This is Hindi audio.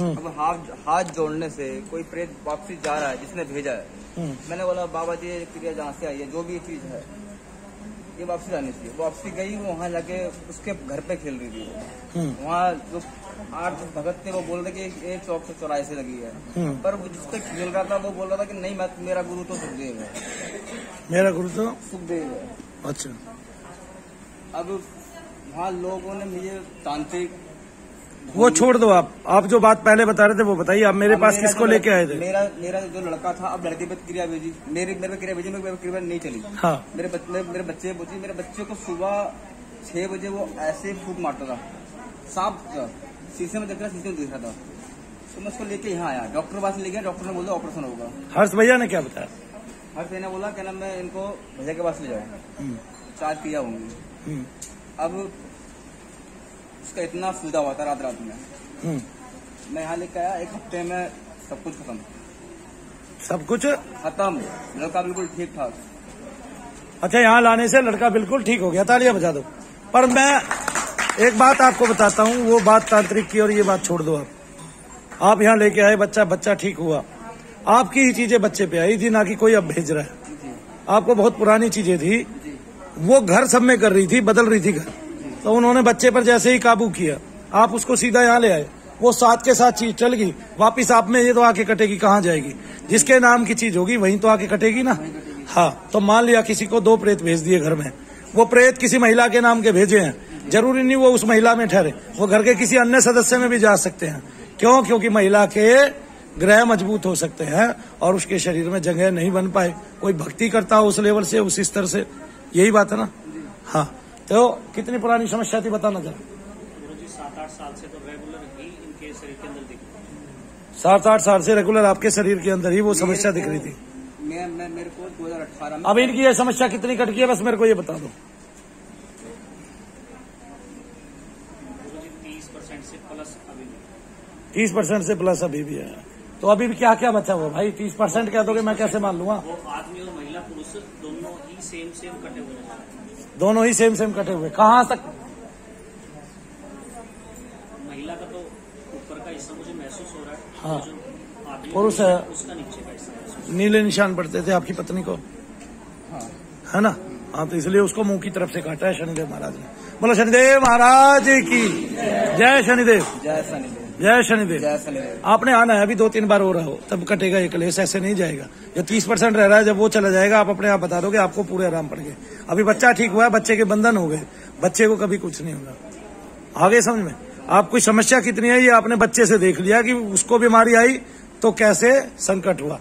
अब हाथ जोड़ने से कोई प्रेत वापसी जा रहा है जिसने भेजा है। मैंने बोला बाबा जी ये क्रिया जहाँ से आई है जो भी चीज है ये वापसी जानी चाहिए। वापसी गई, वो वहाँ जाके उसके घर पे खेल रही थी। वहाँ जो आठ भगत थे वो बोल रहे कि ये चौक से चौराहे से लगी है, पर वो जिसपे खेल रहा था वो बोल रहा था कि नहीं मेरा गुरु तो सुखदेव है, मेरा गुरु तो सुखदेव है। अच्छा, अब वहाँ लोगों ने मुझे तांत्रिक वो छोड़ दो, आप जो बात पहले बता रहे थे वो बताइए। आप मेरे पास किसको लेके आए थे? मेरा जो लड़का था, अब लड़के पे क्रिया भेजी, मेरे पे क्रिया भेजी, मेरे क्रिया नहीं चली। हाँ। मेरे बच्चे को सुबह 6 बजे वो ऐसे फूंक मारता था, सांप था, शीशे में देख रहा, शीशे में दिख रहा था। तो मैं उसको लेके यहाँ आया, डॉक्टर के पास ले गया। डॉक्टर ने बोला ऑपरेशन होगा। हर्ष भैया ने क्या बताया? हर्ष भैया ने बोला क्या नाम है, इनको भैया के पास ले जाए, 4 क्रिया होंगी। अब उसका इतना सुविधा हुआ था, रात में मैं यहाँ लेके आया, 1 हफ्ते में सब कुछ खत्म। सब कुछ खत्म, लड़का बिल्कुल ठीक ठाक। अच्छा, यहाँ लाने से लड़का बिल्कुल ठीक हो गया। तालियां बजा दो। पर मैं एक बात आपको बताता हूँ, वो बात तांत्रिक की और ये बात छोड़ दो। आप यहाँ लेके आए बच्चा ठीक हुआ, आपकी ही चीजें बच्चे पे आई थी, ना कि कोई अब भेज रहा है। आपको बहुत पुरानी चीजें थी, वो घर सब में कर रही थी, बदल रही थी घर, तो उन्होंने बच्चे पर जैसे ही काबू किया आप उसको सीधा यहाँ ले आए। वो साथ के साथ चीज चल गई, वापिस आप में ये तो आके कटेगी, कहाँ जाएगी? जिसके नाम की चीज होगी वहीं तो आके कटेगी ना। हाँ, तो मान लिया किसी को 2 प्रेत भेज दिए घर में, वो प्रेत किसी महिला के नाम के भेजे हैं, जरूरी नहीं वो उस महिला में ठहरे, वो घर के किसी अन्य सदस्य में भी जा सकते हैं। क्यों? क्योंकि महिला के ग्रह मजबूत हो सकते हैं और उसके शरीर में जगह नहीं बन पाए, कोई भक्ति करता हो उस लेवल से, उस स्तर से। यही बात है ना। हाँ, तो कितनी पुरानी समस्या थी बताना जरा। गुरुजी 7-8 साल से तो रेगुलर ही इनके शरीर के अंदर दिख रही। 7-8 साल से रेगुलर आपके शरीर के अंदर ही वो समस्या दिख रही थी। मैं मेरे को 2018 में। अब इनकी ये समस्या कितनी कट गई है बस मेरे को ये बता दो। गुरुजी 30% से प्लस अभी भी। 30% से प्लस अभी भी है, तो अभी भी क्या क्या बचा हुआ भाई? 30% कह दोगे मैं कैसे मान लूंगा? वो आदमी और महिला पुरुष दोनों ही सेम कटे हुए हैं। दोनों ही सेम कटे हुए। कहाँ तक? महिला का तो ऊपर का हिस्सा मुझे महसूस हो रहा है। हाँ, तो पुरुष है उसका नीचे का हिस्सा। नीले निशान पड़ते थे आपकी पत्नी को। हाँ, है ना। हाँ, तो इसलिए उसको मुंह की तरफ से काटा है शनिदेव महाराज ने। बोलो शनिदेव महाराज की जय। शनिदेव जय, शनिदेव जय, शनिदेव जय, शनिदेव। आपने आना है, अभी 2-3 बार हो रहा हो तब कटेगा ये कलेश, ऐसे नहीं जाएगा। जो 30% रह रहा है जब वो चला जाएगा आप अपने आप बता दोगे आपको पूरे आराम पड़ गए। अभी बच्चा ठीक हुआ है, बच्चे के बंधन हो गए, बच्चे को कभी कुछ नहीं होगा। आगे समझ में आपकी समस्या कितनी है ये आपने बच्चे से देख लिया कि उसको बीमारी आई तो कैसे संकट हुआ।